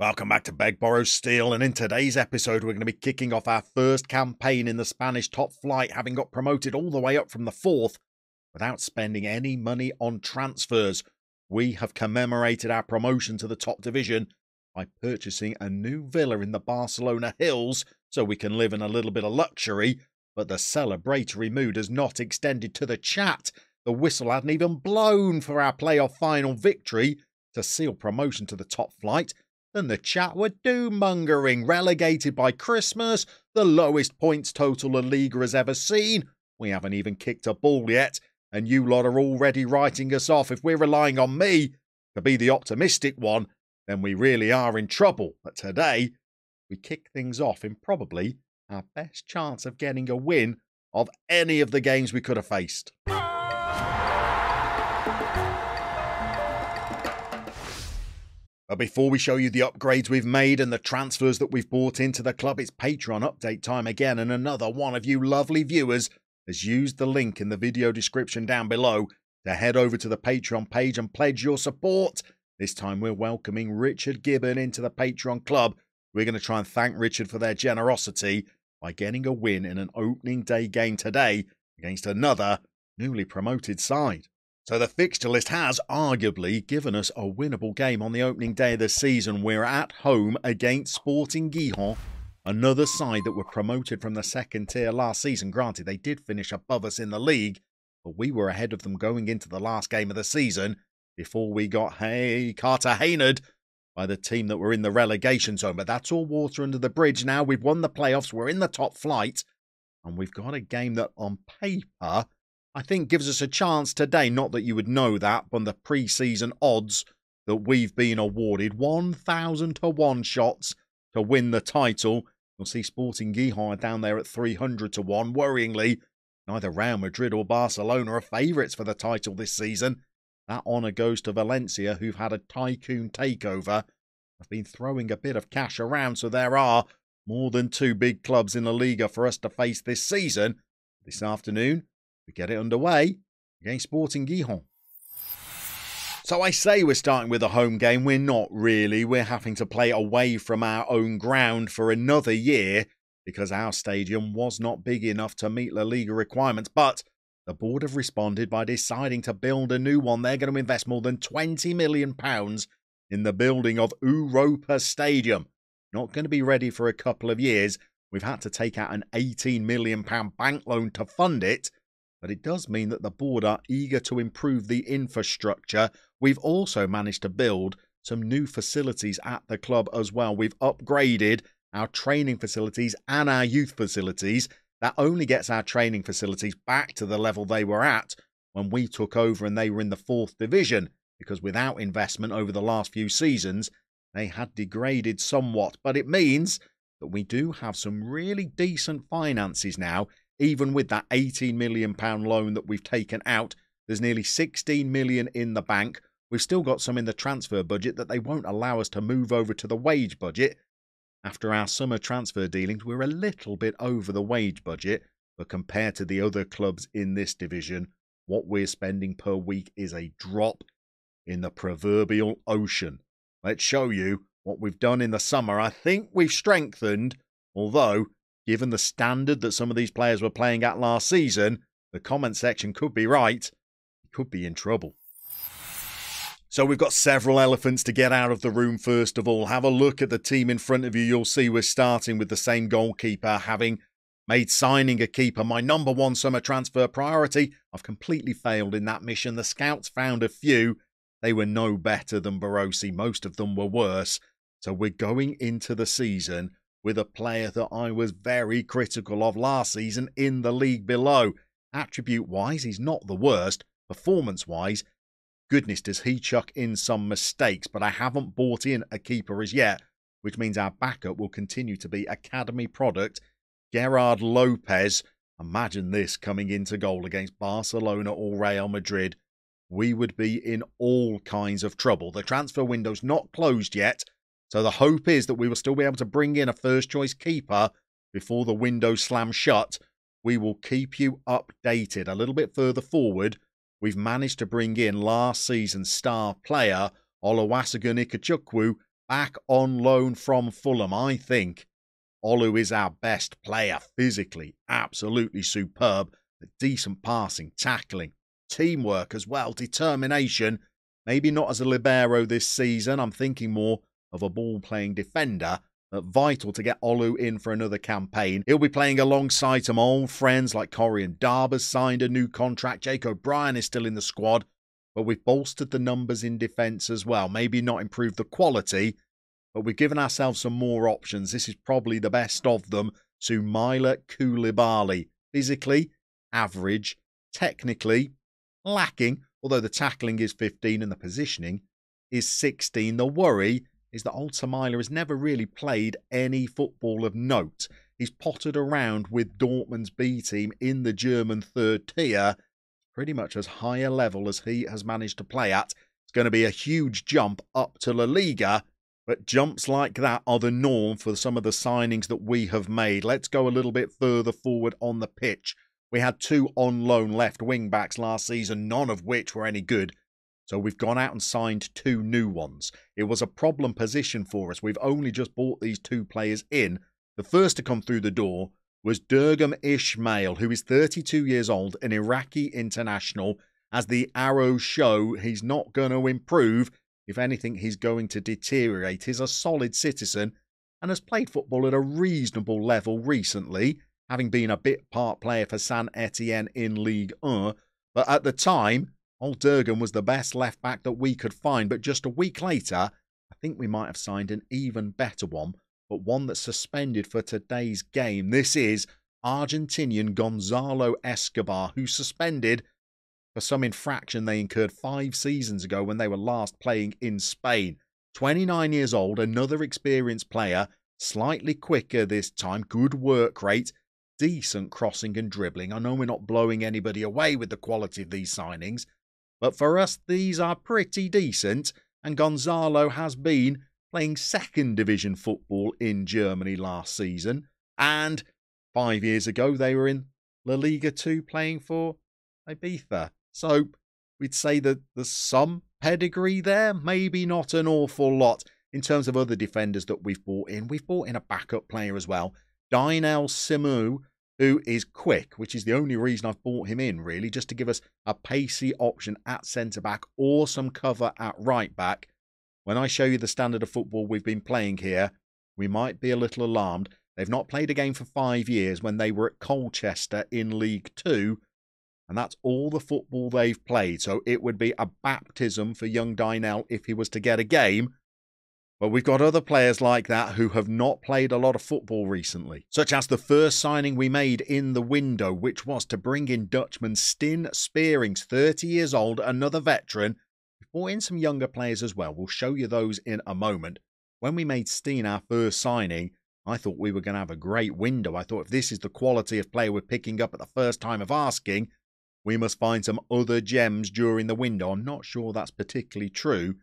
Welcome back to Beg, Borrow, Steal, and in today's episode we're going to be kicking off our first campaign in the Spanish top flight, having got promoted all the way up from the 4th without spending any money on transfers. We have commemorated our promotion to the top division by purchasing a new villa in the Barcelona hills so we can live in a little bit of luxury, but the celebratory mood has not extended to the chat. The whistle hadn't even blown for our playoff final victory to seal promotion to the top flight. And the chat were doom-mongering, relegated by Christmas, the lowest points total La Liga has ever seen. We haven't even kicked a ball yet, and you lot are already writing us off. If we're relying on me to be the optimistic one, then we really are in trouble. But today, we kick things off in probably our best chance of getting a win of any of the games we could have faced. But before we show you the upgrades we've made and the transfers that we've brought into the club, it's Patreon update time again, and another one of you lovely viewers has used the link in the video description down below to head over to the Patreon page and pledge your support. This time we're welcoming Richard Gibbon into the Patreon club. We're going to try and thank Richard for their generosity by getting a win in an opening day game today against another newly promoted side. So the fixture list has arguably given us a winnable game on the opening day of the season. We're at home against Sporting Gijón, another side that were promoted from the second tier last season. Granted, they did finish above us in the league, but we were ahead of them going into the last game of the season before we got Carter-Haynard by the team that were in the relegation zone. But that's all water under the bridge now. We've won the playoffs, we're in the top flight, and we've got a game that on paper I think gives us a chance today. Not that you would know that from the pre-season odds that we've been awarded. 1,000 to 1 shots to win the title. You'll see Sporting Gijón are down there at 300 to 1. Worryingly, neither Real Madrid or Barcelona are favourites for the title this season. That honour goes to Valencia, who've had a tycoon takeover. They've been throwing a bit of cash around, so there are more than two big clubs in La Liga for us to face this season. This afternoon, we get it underway against Sporting Gijón. So I say we're starting with a home game. We're not really. We're having to play away from our own ground for another year because our stadium was not big enough to meet La Liga requirements. But the board have responded by deciding to build a new one. They're going to invest more than £20 million in the building of Europa Stadium. Not going to be ready for a couple of years. We've had to take out an £18 million bank loan to fund it. But it does mean that the board are eager to improve the infrastructure. We've also managed to build some new facilities at the club as well. We've upgraded our training facilities and our youth facilities. That only gets our training facilities back to the level they were at when we took over and they were in the 4th division, because without investment over the last few seasons, they had degraded somewhat. But it means that we do have some really decent finances now. Even with that £18 million loan that we've taken out, there's nearly £16 million in the bank. We've still got some in the transfer budget that they won't allow us to move over to the wage budget. After our summer transfer dealings, we're a little bit over the wage budget, but compared to the other clubs in this division, what we're spending per week is a drop in the proverbial ocean. Let's show you what we've done in the summer. I think we've strengthened, although given the standard that some of these players were playing at last season, the comment section could be right. It could be in trouble. So we've got several elephants to get out of the room first of all. Have a look at the team in front of you. You'll see we're starting with the same goalkeeper, having made signing a keeper my number one summer transfer priority. I've completely failed in that mission. The scouts found a few. They were no better than Barossi. Most of them were worse. So we're going into the season with a player that I was very critical of last season in the league below. Attribute-wise, he's not the worst. Performance-wise, goodness does he chuck in some mistakes, but I haven't bought in a keeper as yet, which means our backup will continue to be academy product Gerard Lopez. Imagine this coming into goal against Barcelona or Real Madrid. We would be in all kinds of trouble. The transfer window's not closed yet, so the hope is that we will still be able to bring in a first-choice keeper before the window slams shut. We will keep you updated. A little bit further forward, we've managed to bring in last season's star player, Oluwasegun Ikechukwu, back on loan from Fulham. I think Olu is our best player physically. Absolutely superb. The decent passing, tackling, teamwork as well, determination. Maybe not as a libero this season. I'm thinking more of a ball-playing defender. Vital to get Olu in for another campaign. He'll be playing alongside some old friends like Corian. Darba's signed a new contract. Jake O'Brien is still in the squad. But we've bolstered the numbers in defence as well. Maybe not improved the quality, but we've given ourselves some more options. This is probably the best of them. So Milo Koulibaly. Physically, average. Technically, lacking. Although the tackling is 15 and the positioning is 16. The worry is that Altamira has never really played any football of note. He's potted around with Dortmund's B team in the German third tier, pretty much as high a level as he has managed to play at. It's going to be a huge jump up to La Liga, but jumps like that are the norm for some of the signings that we have made. Let's go a little bit further forward on the pitch. We had two on loan left wing-backs last season, none of which were any good. So we've gone out and signed two new ones. It was a problem position for us. We've only just bought these two players in. The first to come through the door was Durgham Ismail, who is 32 years old, an Iraqi international. As the arrows show, he's not going to improve. If anything, he's going to deteriorate. He's a solid citizen and has played football at a reasonable level recently, having been a bit part player for Saint-Etienne in Ligue 1. But at the time, old Durgham was the best left-back that we could find, but just a week later, I think we might have signed an even better one, but one that's suspended for today's game. This is Argentinian Gonzalo Escobar, who's suspended for some infraction they incurred 5 seasons ago when they were last playing in Spain. 29 years old, another experienced player, slightly quicker this time, good work rate, decent crossing and dribbling. I know we're not blowing anybody away with the quality of these signings, but for us, these are pretty decent, and Gonzalo has been playing second division football in Germany last season, and 5 years ago they were in La Liga 2 playing for Ibiza. So we'd say that there's some pedigree there, maybe not an awful lot. In terms of other defenders that we've bought in a backup player as well, Dinel Simu, who is quick, which is the only reason I've bought him in, really, just to give us a pacey option at centre-back or some cover at right-back. When I show you the standard of football we've been playing here, we might be a little alarmed. They've not played a game for 5 years when they were at Colchester in League 2, and that's all the football they've played. So it would be a baptism for young Dinel if he was to get a game. But we've got other players like that who have not played a lot of football recently, such as the first signing we made in the window, which was to bring in Dutchman Stijn Spierings, 30 years old, another veteran. We brought in some younger players as well. We'll show you those in a moment. When we made Stijn our first signing, I thought we were going to have a great window. I thought if this is the quality of player we're picking up at the first time of asking, we must find some other gems during the window. I'm not sure that's particularly true.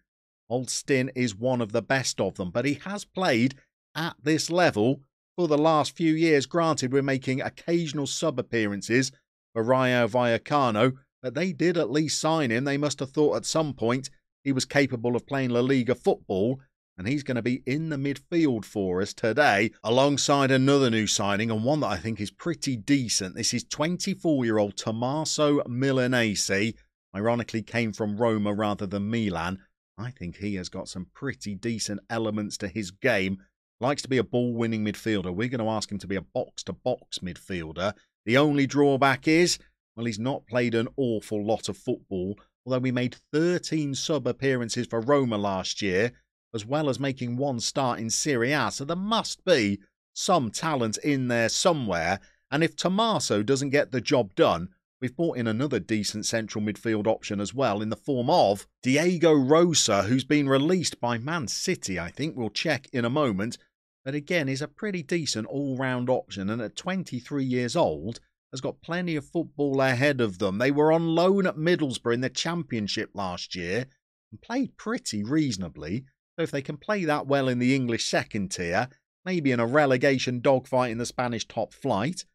Old Stijn is one of the best of them, but he has played at this level for the last few years. Granted, we're making occasional sub-appearances for Rayo Vallecano, but they did at least sign him. They must have thought at some point he was capable of playing La Liga football, and he's going to be in the midfield for us today, alongside another new signing, and one that I think is pretty decent. This is 24-year-old Tommaso Milanesi, ironically came from Roma rather than Milan. I think he has got some pretty decent elements to his game. Likes to be a ball-winning midfielder. We're going to ask him to be a box-to-box midfielder. The only drawback is, well, he's not played an awful lot of football, although we made 13 sub-appearances for Roma last year, as well as making one start in Serie A, so there must be some talent in there somewhere. And if Tommaso doesn't get the job done, we've brought in another decent central midfield option as well in the form of Diego Rosa, who's been released by Man City, I think. We'll check in a moment. But again, is a pretty decent all-round option, and at 23 years old, has got plenty of football ahead of them. They were on loan at Middlesbrough in the Championship last year and played pretty reasonably. So if they can play that well in the English second tier, maybe in a relegation dogfight in the Spanish top flight,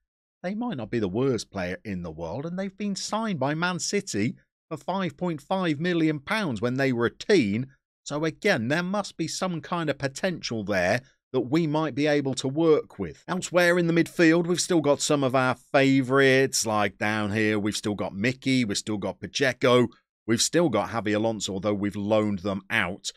they might not be the worst player in the world, and they've been signed by Man City for £5.5 million when they were a teen, So again, there must be some kind of potential there that we might be able to work with. Elsewhere in the midfield, we've still got some of our favourites, like down here, we've still got Mickey, we've still got Pacheco, we've still got Javi Alonso, although we've loaned them out.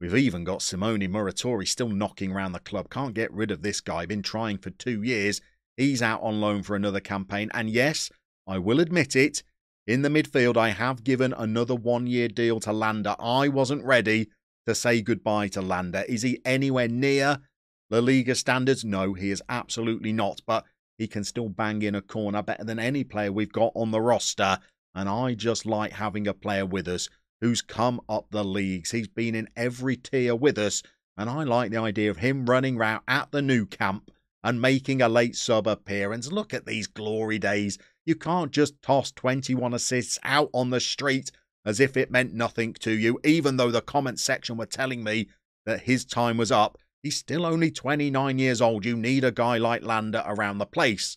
We've even got Simone Muratori still knocking around the club. Can't get rid of this guy. Been trying for 2 years. He's out on loan for another campaign. And yes, I will admit it, in the midfield, I have given another one-year deal to Lander. I wasn't ready to say goodbye to Lander. Is he anywhere near La Liga standards? No, he is absolutely not. But he can still bang in a corner better than any player we've got on the roster. And I just like having a player with us who's come up the leagues. He's been in every tier with us. And I like the idea of him running round at the Nou Camp and making a late sub appearance. Look at these glory days. You can't just toss 21 assists out on the street as if it meant nothing to you. Even though the comment section were telling me that his time was up, he's still only 29 years old. You need a guy like Lander around the place.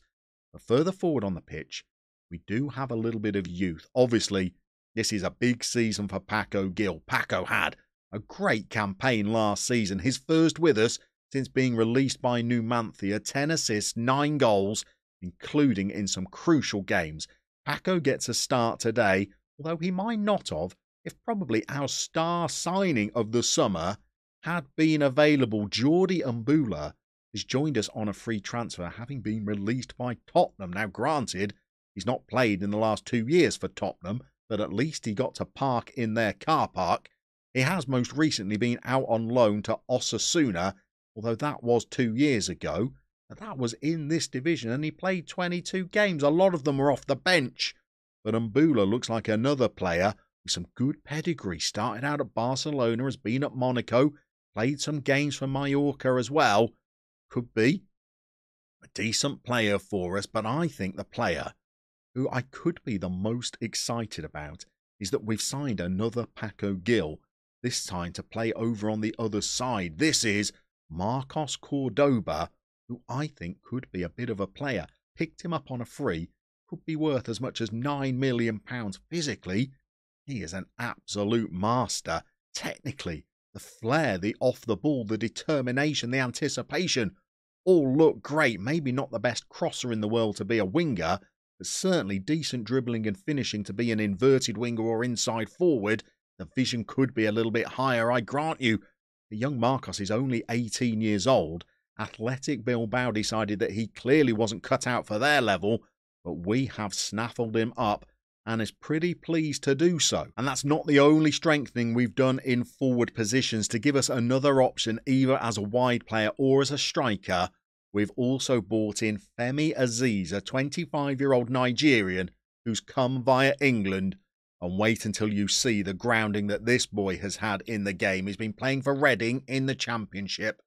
But further forward on the pitch, we do have a little bit of youth. Obviously, this is a big season for Paco Gil. Paco had a great campaign last season. His first with us since being released by Numancia. 10 assists, 9 goals, including in some crucial games. Paco gets a start today, although he might not have if probably our star signing of the summer had been available. Jordi Mboula has joined us on a free transfer, having been released by Tottenham. Now, granted, he's not played in the last 2 years for Tottenham, but at least he got to park in their car park. He has most recently been out on loan to Osasuna, although that was 2 years ago. And that was in this division, and he played 22 games. A lot of them were off the bench. But Mboula looks like another player with some good pedigree. Started out at Barcelona, has been at Monaco, played some games for Mallorca as well. Could be a decent player for us, but I think the player who I could be the most excited about is that we've signed another Paco Gil, this time to play over on the other side. This is Marcos Cordoba, who I think could be a bit of a player. Picked him up on a free, could be worth as much as £9 million. Physically, he is an absolute master. Technically, the flair, the off the ball, the determination, the anticipation, all look great. Maybe not the best crosser in the world to be a winger, but certainly decent dribbling and finishing to be an inverted winger or inside forward. The vision could be a little bit higher, I grant you. The young Marcos is only 18 years old. Athletic Bilbao decided that he clearly wasn't cut out for their level, but we have snaffled him up and is pretty pleased to do so. And that's not the only strengthening we've done in forward positions. To give us another option, either as a wide player or as a striker, we've also bought in Femi Azeez, a 25-year-old Nigerian who's come via England. And wait until you see the grounding that this boy has had in the game. He's been playing for Reading in the Championship.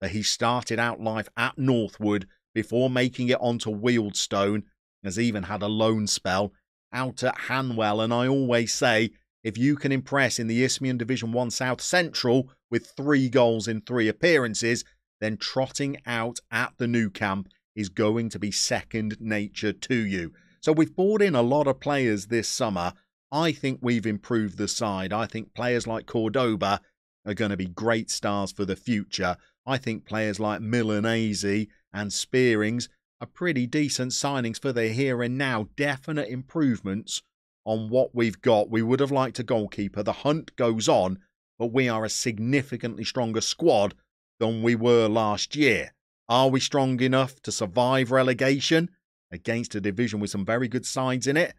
But he started out life at Northwood before making it onto Wealdstone. Has even had a loan spell out at Hanwell. And I always say, if you can impress in the Isthmian Division 1 South Central with 3 goals in 3 appearances... then trotting out at the Nou Camp is going to be second nature to you. So we've brought in a lot of players this summer. I think we've improved the side. I think players like Cordoba are going to be great stars for the future. I think players like Milanesi and Spierings are pretty decent signings for the here and now. Definite improvements on what we've got. We would have liked a goalkeeper. The hunt goes on, but we are a significantly stronger squad than we were last year. Are we strong enough to survive relegation against a division with some very good sides in it?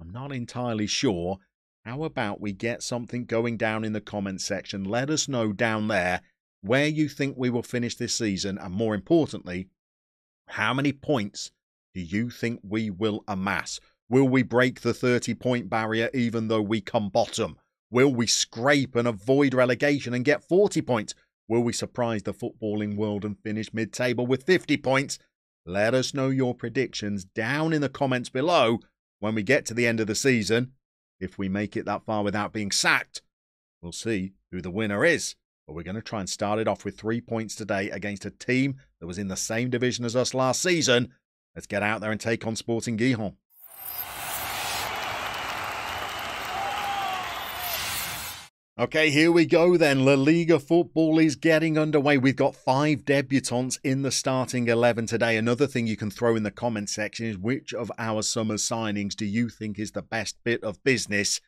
I'm not entirely sure. How about we get something going down in the comments section? Let us know down there where you think we will finish this season, and more importantly, how many points do you think we will amass? Will we break the 30-point barrier even though we come bottom? Will we scrape and avoid relegation and get 40 points? Will we surprise the footballing world and finish mid-table with 50 points? Let us know your predictions down in the comments below when we get to the end of the season. If we make it that far without being sacked, we'll see who the winner is. But we're going to try and start it off with 3 points today against a team that was in the same division as us last season. Let's get out there and take on Sporting Gijón. Okay, here we go then. La Liga football is getting underway. We've got 5 debutants in the starting 11 today. Another thing you can throw in the comment section is which of our summer signings do you think is the best bit of business,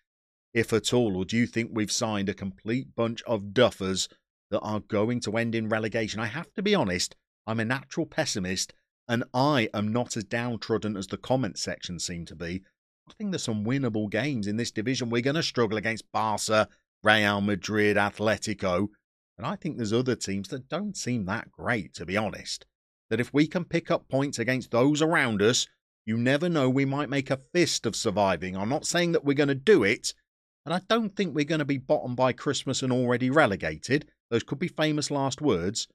if at all? Or do you think we've signed a complete bunch of duffers that are going to end in relegation? I have to be honest, I'm a natural pessimist, and I am not as downtrodden as the comment section seem to be. I think there's some winnable games in this division. We're going to struggle against Barca, Real Madrid, Atletico, and I think there's other teams that don't seem that great, to be honest, that if we can pick up points against those around us, you never know, we might make a fist of surviving. I'm not saying that we're going to do it, and I don't think we're going to be bottom by Christmas and already relegated. Those could be famous last words.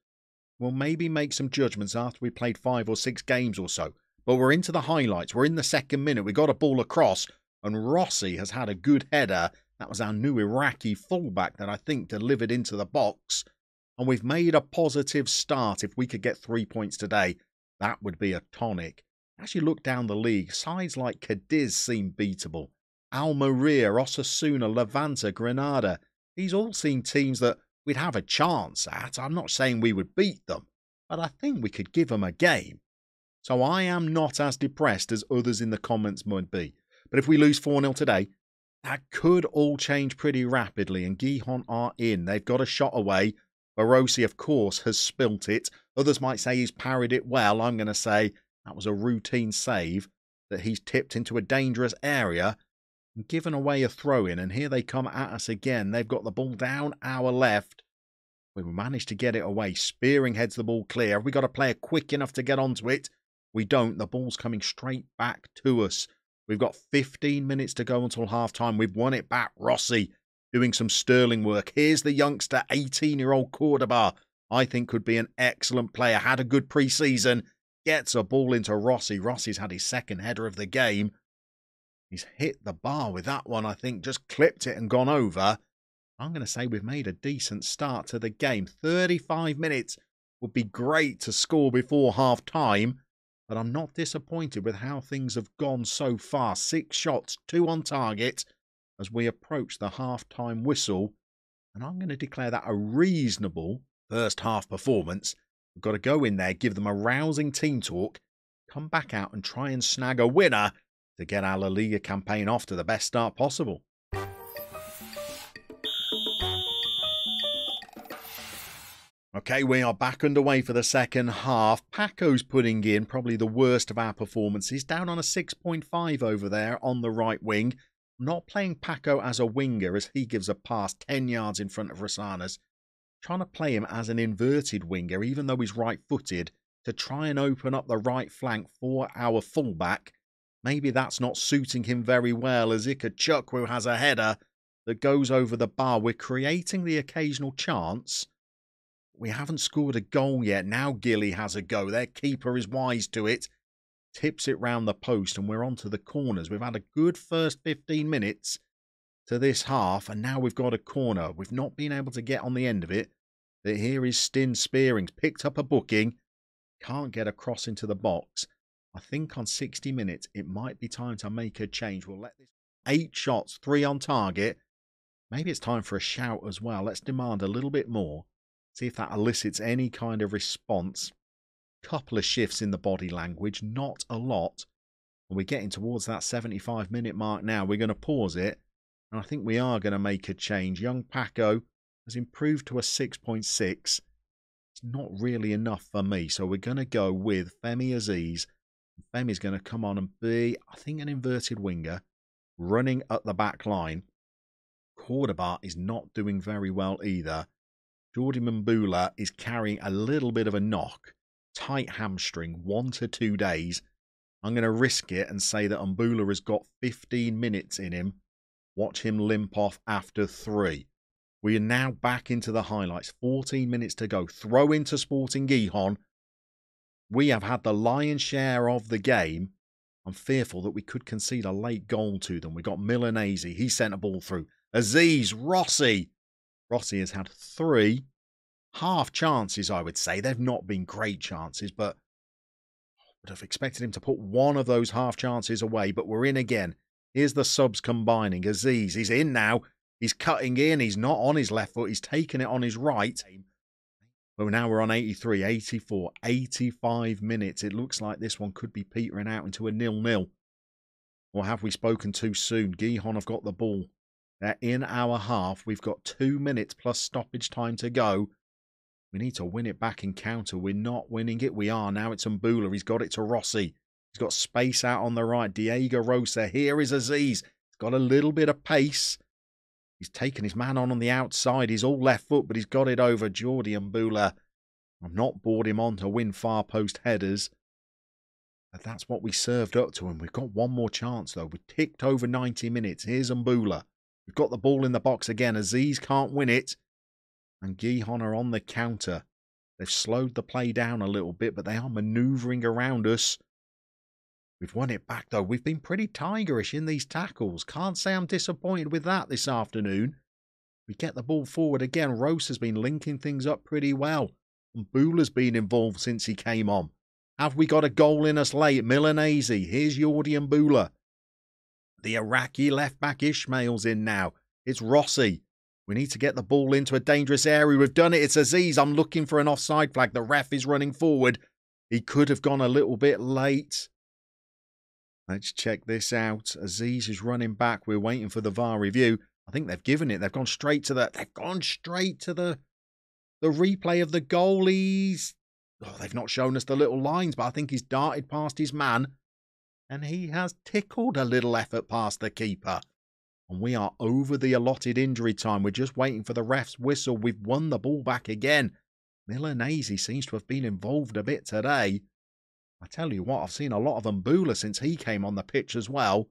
We'll maybe make some judgments after we played 5 or 6 games or so, but we're into the highlights. We're in the second minute. We got a ball across, and Rossi has had a good header. That was our new Iraqi fullback that I think delivered into the box. And we've made a positive start. If we could get 3 points today, that would be a tonic. As you look down the league, sides like Cadiz seem beatable. Almeria, Osasuna, Levante, Granada. These all seem teams that we'd have a chance at. I'm not saying we would beat them, but I think we could give them a game. So I am not as depressed as others in the comments might be. But if we lose 4-0 today, that could all change pretty rapidly, and Gijón are in. They've got a shot away. Barossi, of course, has spilt it. Others might say he's parried it well. I'm going to say that was a routine save that he's tipped into a dangerous area and given away a throw-in, and here they come at us again. They've got the ball down our left. We managed to get it away. Spearing heads the ball clear. Have we got a player quick enough to get onto it? We don't. The ball's coming straight back to us. We've got 15 minutes to go until half-time. We've won it back. Rossi doing some sterling work. Here's the youngster, 18-year-old Cordoba. I think could be an excellent player. Had a good pre-season. Gets a ball into Rossi. Rossi's had his second header of the game. He's hit the bar with that one, I think. Just clipped it and gone over. I'm going to say we've made a decent start to the game. 35 minutes would be great to score before half-time. But I'm not disappointed with how things have gone so far. 6 shots, 2 on target as we approach the half-time whistle. And I'm going to declare that a reasonable first-half performance. We've got to go in there, give them a rousing team talk, come back out and try and snag a winner to get our La Liga campaign off to the best start possible. Okay, we are back underway for the second half. Paco's putting in probably the worst of our performances. Down on a 6.5 over there on the right wing. Not playing Paco as a winger as he gives a pass 10 yards in front of Rosanas. Trying to play him as an inverted winger, even though he's right-footed, to try and open up the right flank for our fullback. Maybe that's not suiting him very well as Ikechukwu has a header that goes over the bar. We're creating the occasional chance. We haven't scored a goal yet. Now Gilly has a go. Their keeper is wise to it. Tips it round the post and we're on to the corners. We've had a good first 15 minutes to this half and now we've got a corner. We've not been able to get on the end of it. But here is Stijn Spierings. Picked up a booking. Can't get across into the box. I think on 60 minutes it might be time to make a change. We'll let this 8 shots, 3 on target. Maybe it's time for a shout as well. Let's demand a little bit more. See if that elicits any kind of response. Couple of shifts in the body language, not a lot. We're getting towards that 75-minute mark now. We're going to pause it, and I think we are going to make a change. Young Paco has improved to a 6.6. It's not really enough for me, so we're going to go with Femi Azeez. Femi's going to come on and be, I think, an inverted winger, running at the back line. Cordoba is not doing very well either. Jordi Mboula is carrying a little bit of a knock. Tight hamstring, 1 to 2 days. I'm going to risk it and say that Mboula has got 15 minutes in him. Watch him limp off after 3. We are now back into the highlights. 14 minutes to go. Throw into Sporting Gijón. We have had the lion's share of the game. I'm fearful that we could concede a late goal to them. We got Milanesi. He sent a ball through. Azeez, Rossi. Rossi has had 3 half chances, I would say. They've not been great chances, but I would have expected him to put one of those half chances away, but we're in again. Here's the subs combining. Azeez, he's in now. He's cutting in. He's not on his left foot. He's taking it on his right. Well, now we're on 83, 84, 85 minutes. It looks like this one could be petering out into a 0-0. Or have we spoken too soon? Gijón have got the ball. They're in our half. We've got 2 minutes plus stoppage time to go. We need to win it back in counter. We're not winning it. We are. Now it's Mboula. He's got it to Rossi. He's got space out on the right. Diego Rosa. Here is Azeez. He's got a little bit of pace. He's taken his man on the outside. He's all left foot, but he's got it over Jordi Mboula. I've not brought him on to win far post headers. But that's what we served up to him. We've got one more chance, though. We've ticked over 90 minutes. Here's Mboula. We've got the ball in the box again. Azeez can't win it. And Gijón are on the counter. They've slowed the play down a little bit, but they are manoeuvring around us. We've won it back, though. We've been pretty tigerish in these tackles. Can't say I'm disappointed with that this afternoon. We get the ball forward again. Rose has been linking things up pretty well. And Mboula's been involved since he came on. Have we got a goal in us late? Milanesi. Here's Jordi Mboula. The Iraqi left-back Ismail's in now. It's Rossi. We need to get the ball into a dangerous area. We've done it. It's Azeez. I'm looking for an offside flag. The ref is running forward. He could have gone a little bit late. Let's check this out. Azeez is running back. We're waiting for the VAR review. I think they've given it. They've gone straight to the... They've gone straight to the replay of the goalies. Oh, they've not shown us the little lines, but I think he's darted past his man. And he has tickled a little effort past the keeper. And we are over the allotted injury time. We're just waiting for the ref's whistle. We've won the ball back again. Milanesi seems to have been involved a bit today. I tell you what, I've seen a lot of Mboula since he came on the pitch as well.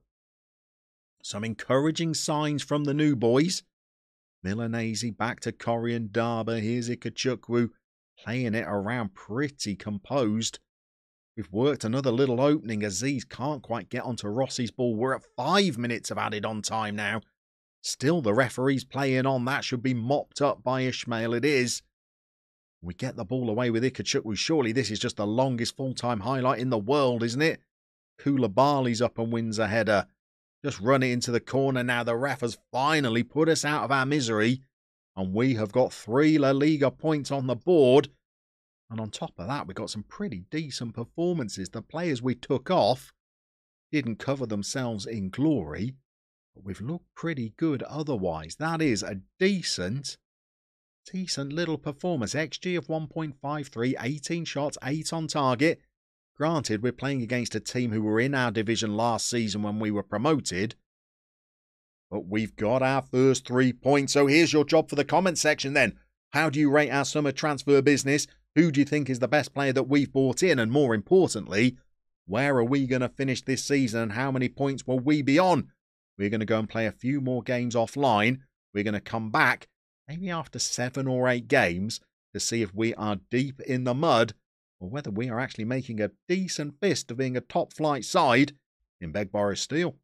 Some encouraging signs from the new boys. Milanesi back to Corian, Darba. Here's Ikechukwu playing it around pretty composed. We've worked another little opening. Azeez can't quite get onto Rossi's ball. We're at 5 minutes of added on time now. Still, the referee's playing on. That should be mopped up by Ismail. It is. We get the ball away with Ikechukwu. Surely this is just the longest full-time highlight in the world, isn't it? Koulibaly's up and wins a header. Just run it into the corner now. The ref has finally put us out of our misery. And we have got 3 La Liga points on the board. And on top of that, we got some pretty decent performances. The players we took off didn't cover themselves in glory, but we've looked pretty good otherwise. That is a decent little performance. XG of 1.53, 18 shots, 8 on target. Granted, we're playing against a team who were in our division last season when we were promoted, but we've got our first 3 points. So here's your job for the comment section then. How do you rate our summer transfer business? Who do you think is the best player that we've bought in? And more importantly, where are we going to finish this season and how many points will we be on? We're going to go and play a few more games offline. We're going to come back maybe after 7 or 8 games to see if we are deep in the mud or whether we are actually making a decent fist of being a top flight side in Beg, Borrow, Steal.